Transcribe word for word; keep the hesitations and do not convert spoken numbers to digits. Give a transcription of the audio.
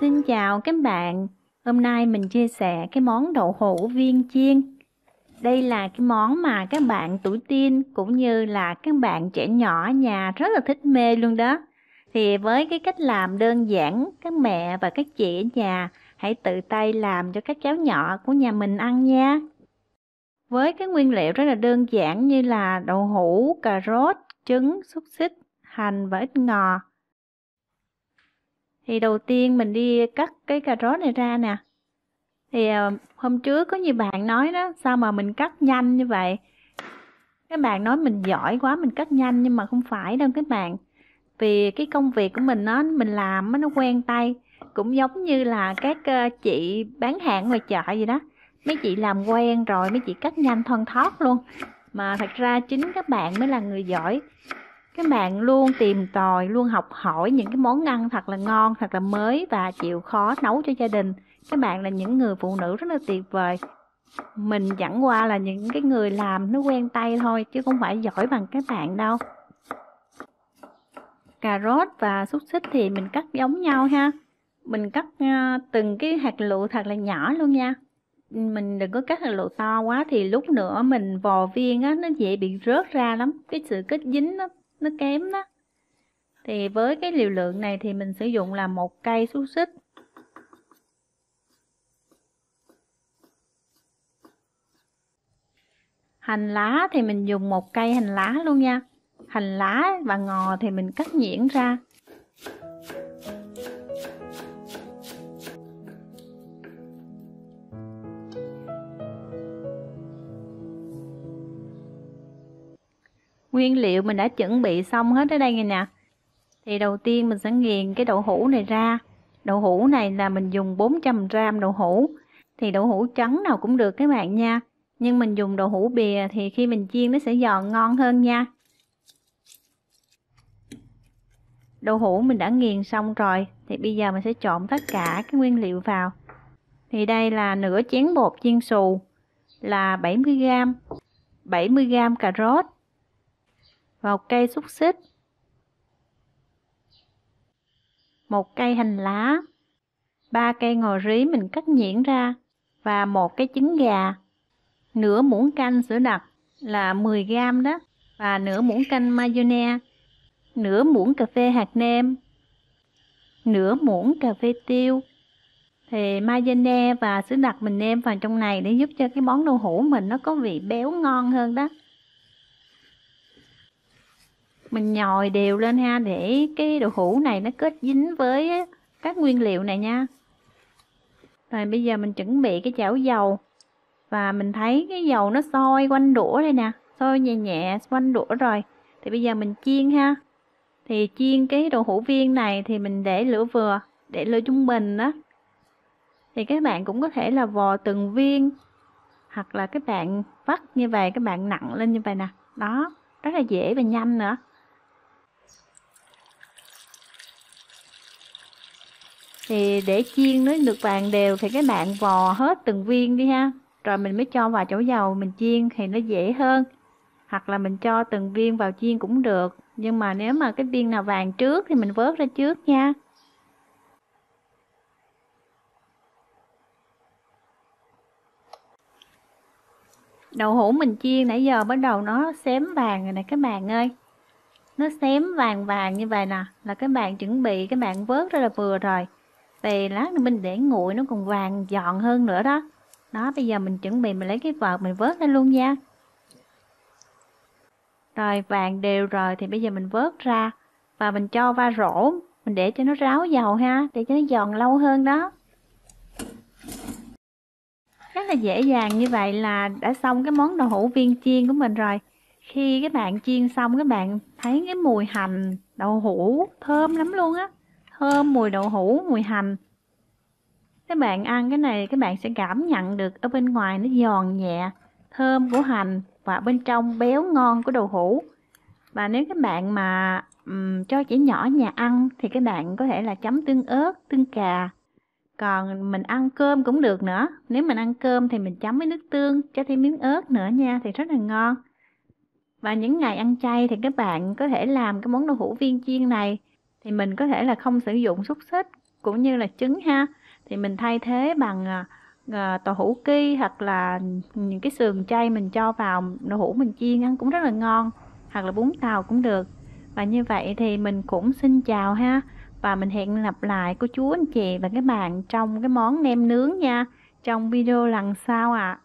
Xin chào các bạn, hôm nay mình chia sẻ cái món đậu hũ viên chiên. Đây là cái món mà các bạn tuổi teen cũng như là các bạn trẻ nhỏ nhà rất là thích mê luôn đó. Thì với cái cách làm đơn giản, các mẹ và các chị ở nhà hãy tự tay làm cho các cháu nhỏ của nhà mình ăn nha. Với cái nguyên liệu rất là đơn giản như là đậu hũ, cà rốt, trứng, xúc xích, hành và ít ngò. Thì đầu tiên mình đi cắt cái cà rốt này ra nè. Thì hôm trước có nhiều bạn nói đó, sao mà mình cắt nhanh như vậy? Các bạn nói mình giỏi quá, mình cắt nhanh, nhưng mà không phải đâu các bạn. Vì cái công việc của mình nó mình làm nó quen tay, cũng giống như là các chị bán hàng ngoài chợ gì đó. Mấy chị làm quen rồi, mấy chị cắt nhanh thoăn thoát luôn. Mà thật ra chính các bạn mới là người giỏi. Các bạn luôn tìm tòi, luôn học hỏi những cái món ăn thật là ngon, thật là mới và chịu khó nấu cho gia đình. Các bạn là những người phụ nữ rất là tuyệt vời. Mình chẳng qua là những cái người làm nó quen tay thôi, chứ không phải giỏi bằng các bạn đâu. Cà rốt và xúc xích thì mình cắt giống nhau ha. Mình cắt từng cái hạt lựu thật là nhỏ luôn nha. Mình đừng có cắt hạt lựu to quá thì lúc nữa mình vò viên á, nó dễ bị rớt ra lắm. Cái sự kết dính nó nó kém đó. Thì với cái liều lượng này thì mình sử dụng là một cây xúc xích. Hành lá thì mình dùng một cây hành lá luôn nha. Hành lá và ngò thì mình cắt nhuyễn ra. Nguyên liệu mình đã chuẩn bị xong hết ở đây này nè. Thì đầu tiên mình sẽ nghiền cái đậu hũ này ra. Đậu hũ này là mình dùng bốn trăm gờ-ram đậu hũ. Thì đậu hũ trắng nào cũng được các bạn nha. Nhưng mình dùng đậu hũ bìa thì khi mình chiên nó sẽ giòn ngon hơn nha. Đậu hũ mình đã nghiền xong rồi. Thì bây giờ mình sẽ trộn tất cả cái nguyên liệu vào. Thì đây là nửa chén bột chiên xù, là bảy mươi gờ-ram, bảy mươi gờ-ram cà rốt, vào cây xúc xích, một cây hành lá, ba cây ngò rí mình cắt nhuyễn ra và một cái trứng gà, nửa muỗng canh sữa đặc là mười gờ-ram đó, và nửa muỗng canh mayonnaise, nửa muỗng cà phê hạt nêm, nửa muỗng cà phê tiêu. Thì mayonnaise và sữa đặc mình nêm vào trong này để giúp cho cái món đậu hũ mình nó có vị béo ngon hơn đó. Mình nhồi đều lên ha, để cái đậu hũ này nó kết dính với các nguyên liệu này nha. Rồi bây giờ mình chuẩn bị cái chảo dầu. Và mình thấy cái dầu nó sôi quanh đũa đây nè, sôi nhẹ nhẹ quanh đũa rồi. Thì bây giờ mình chiên ha. Thì chiên cái đậu hũ viên này thì mình để lửa vừa, để lửa trung bình đó. Thì các bạn cũng có thể là vò từng viên, hoặc là các bạn vắt như vậy, các bạn nặng lên như vậy nè. Đó, rất là dễ và nhanh nữa. Thì để chiên nó được vàng đều thì các bạn vò hết từng viên đi ha. Rồi mình mới cho vào chảo dầu mình chiên thì nó dễ hơn. Hoặc là mình cho từng viên vào chiên cũng được. Nhưng mà nếu mà cái viên nào vàng trước thì mình vớt ra trước nha. Đậu hũ mình chiên nãy giờ bắt đầu nó xém vàng rồi nè các bạn ơi. Nó xém vàng vàng như vậy nè, là các bạn chuẩn bị các bạn vớt ra là vừa rồi. Vì lát nữa mình để nguội nó còn vàng giòn hơn nữa đó. Đó, bây giờ mình chuẩn bị mình lấy cái vợt mình vớt ra luôn nha. Rồi vàng đều rồi thì bây giờ mình vớt ra. Và mình cho va rổ, mình để cho nó ráo dầu ha, để cho nó giòn lâu hơn đó. Rất là dễ dàng, như vậy là đã xong cái món đậu hũ viên chiên của mình rồi. Khi các bạn chiên xong các bạn thấy cái mùi hành đậu hũ thơm lắm luôn á. Thơm mùi đậu hũ, mùi hành. Các bạn ăn cái này các bạn sẽ cảm nhận được ở bên ngoài nó giòn nhẹ, thơm của hành và bên trong béo ngon của đậu hũ. Và nếu các bạn mà um, cho trẻ nhỏ nhà ăn thì các bạn có thể là chấm tương ớt, tương cà. Còn mình ăn cơm cũng được nữa. Nếu mình ăn cơm thì mình chấm với nước tương, cho thêm miếng ớt nữa nha, thì rất là ngon. Và những ngày ăn chay thì các bạn có thể làm cái món đậu hũ viên chiên này. Thì mình có thể là không sử dụng xúc xích, cũng như là trứng ha, thì mình thay thế bằng uh, tàu hũ ki hoặc là những cái sườn chay mình cho vào đậu hũ mình chiên ăn cũng rất là ngon, hoặc là bún tàu cũng được. Và như vậy thì mình cũng xin chào ha, và mình hẹn gặp lại cô chú anh chị và các bạn trong cái món nem nướng nha, trong video lần sau ạ. À.